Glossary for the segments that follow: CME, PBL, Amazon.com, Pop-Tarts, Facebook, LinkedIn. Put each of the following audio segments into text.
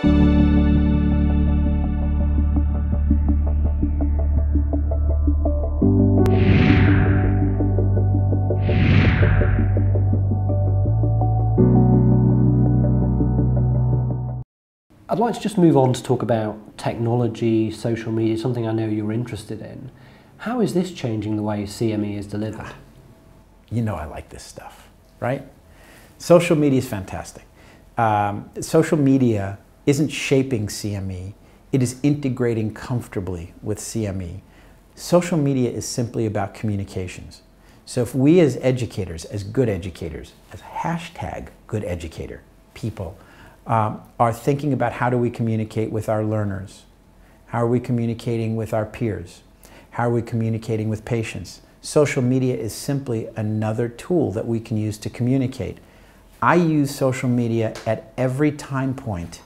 I'd like to just move on to talk about technology, social media, something I know you're interested in. How is this changing the way CME is delivered? You know I like this stuff, right? Social media is fantastic. Social media isn't shaping CME, it is integrating comfortably with CME. Social media is simply about communications. So if we as educators, as good educators, as hashtag good educator people, are thinking about how do we communicate with our learners? How are we communicating with our peers? How are we communicating with patients? Social media is simply another tool that we can use to communicate. I use social media at every time point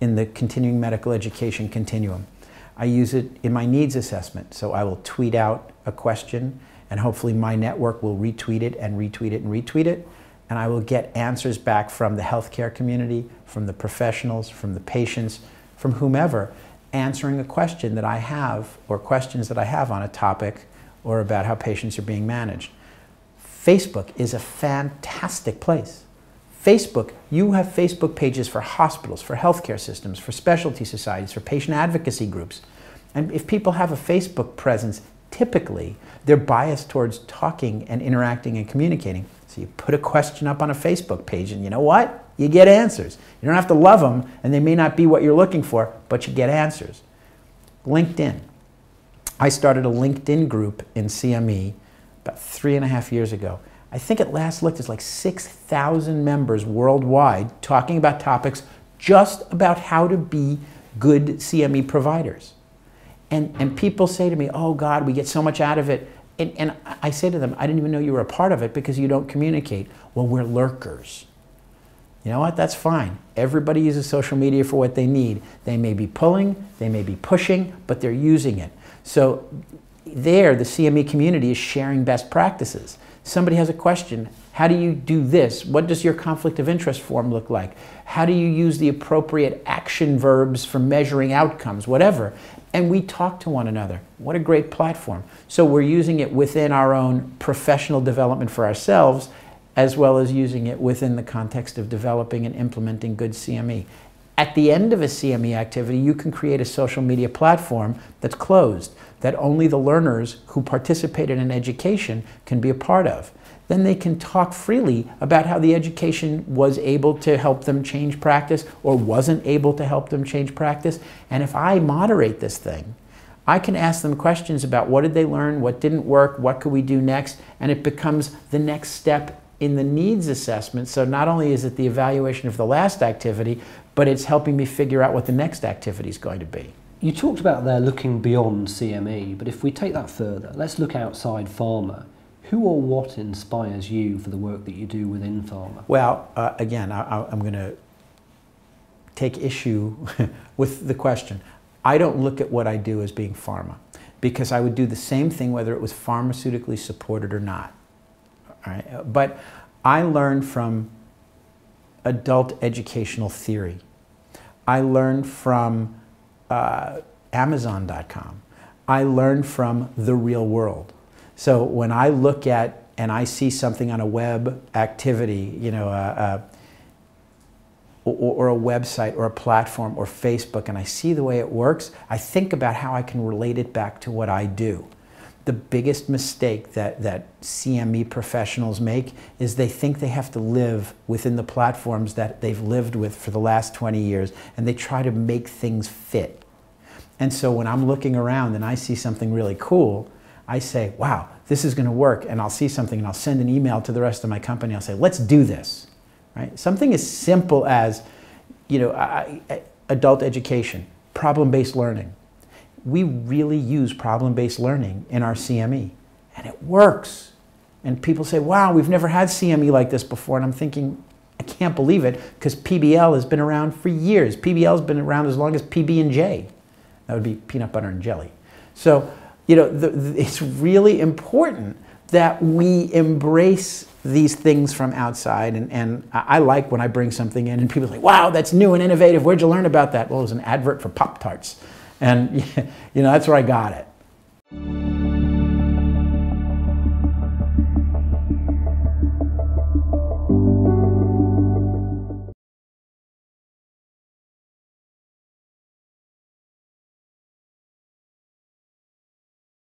in the continuing medical education continuum. I use it in my needs assessment, so I will tweet out a question and hopefully my network will retweet it and retweet it and retweet it. And I will get answers back from the healthcare community, from the professionals, from the patients, from whomever, answering a question that I have or questions that I have on a topic or about how patients are being managed. Facebook is a fantastic place. Facebook, you have Facebook pages for hospitals, for healthcare systems, for specialty societies, for patient advocacy groups. And if people have a Facebook presence, typically they're biased towards talking and interacting and communicating. So you put a question up on a Facebook page and you know what? You get answers. You don't have to love them and they may not be what you're looking for, but you get answers. LinkedIn. I started a LinkedIn group in CME about 3.5 years ago. I think at last looked it's like 6,000 members worldwide talking about topics just about how to be good CME providers. And people say to me, oh God, we get so much out of it. And I say to them, I didn't even know you were a part of it because you don't communicate. Well, we're lurkers. You know what? That's fine. Everybody uses social media for what they need. They may be pulling, they may be pushing, but they're using it. So there, the CME community is sharing best practices. Somebody has a question. How do you do this? What does your conflict of interest form look like? How do you use the appropriate action verbs for measuring outcomes, whatever? And we talk to one another. What a great platform. So we're using it within our own professional development for ourselves, as well as using it within the context of developing and implementing good CME. At the end of a CME activity, you can create a social media platform that's closed, that only the learners who participated in education can be a part of. Then they can talk freely about how the education was able to help them change practice or wasn't able to help them change practice. And if I moderate this thing, I can ask them questions about what did they learn, what didn't work, what could we do next, and it becomes the next step in the needs assessment. So not only is it the evaluation of the last activity, but it's helping me figure out what the next activity is going to be. You talked about there looking beyond CME, but if we take that further, let's look outside pharma. Who or what inspires you for the work that you do within pharma? Well, again, I'm going to take issue with the question. I don't look at what I do as being pharma, because I would do the same thing whether it was pharmaceutically supported or not. Right. But I learn from adult educational theory. I learn from Amazon.com. I learn from the real world. So when I look at and I see something on a web activity, you know, or a website or a platform or Facebook, and I see the way it works, I think about how I can relate it back to what I do. The biggest mistake that CME professionals make is they think they have to live within the platforms that they've lived with for the last 20 years, and they try to make things fit. And so when I'm looking around and I see something really cool, I say, wow, this is going to work, and I'll see something and I'll send an email to the rest of my company. I'll say, let's do this. Right? Something as simple as, you know, adult education, problem-based learning. We really use problem-based learning in our CME, and it works. And people say, wow, we've never had CME like this before. And I'm thinking, I can't believe it, because PBL has been around for years. PBL's been around as long as PB&J. That would be peanut butter and jelly. So, you know, it's really important that we embrace these things from outside, and I like when I bring something in and people say, wow, that's new and innovative, where'd you learn about that? Well, it was an advert for Pop-Tarts, and you know, that's where I got it.